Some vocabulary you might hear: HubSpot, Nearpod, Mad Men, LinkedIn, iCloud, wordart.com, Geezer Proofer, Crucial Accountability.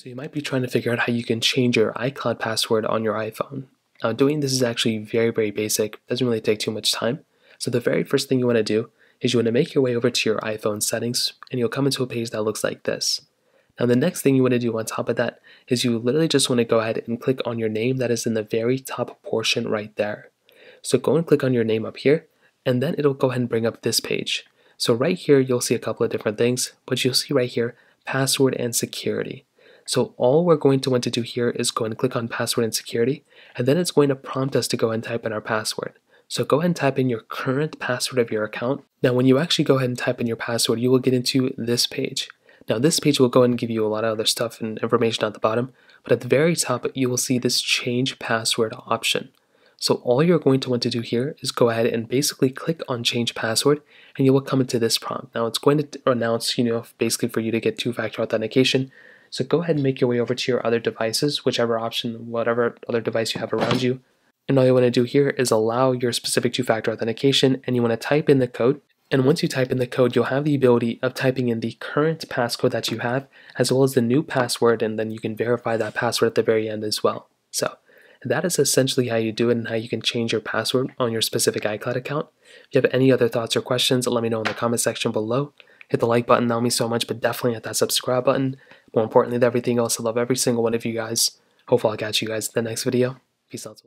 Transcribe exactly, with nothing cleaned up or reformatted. So you might be trying to figure out how you can change your iCloud password on your iPhone. Now doing this is actually very, very basic, doesn't really take too much time. So the very first thing you want to do is you want to make your way over to your iPhone settings, and you'll come into a page that looks like this. Now the next thing you want to do on top of that is you literally just want to go ahead and click on your name that is in the very top portion right there. So go and click on your name up here, and then it'll go ahead and bring up this page. So right here you'll see a couple of different things, but you'll see right here password and security. So all we're going to want to do here is go and click on password and security, and then it's going to prompt us to go and type in our password. So go ahead and type in your current password of your account. Now when you actually go ahead and type in your password, you will get into this page. Now this page will go ahead and give you a lot of other stuff and information at the bottom, but at the very top you will see this change password option. So all you're going to want to do here is go ahead and basically click on change password, and you will come into this prompt. Now it's going to announce, you know, basically for you to get two-factor authentication. So go ahead and make your way over to your other devices, whichever option, whatever other device you have around you. And all you want to do here is allow your specific two-factor authentication, and you want to type in the code. And once you type in the code, you'll have the ability of typing in the current passcode that you have, as well as the new password, and then you can verify that password at the very end as well. So that is essentially how you do it and how you can change your password on your specific iCloud account. If you have any other thoughts or questions, let me know in the comment section below. Hit the like button, that will mean so much, but definitely hit that subscribe button. More importantly than everything else, I love every single one of you guys. Hopefully I'll catch you guys in the next video. Peace out.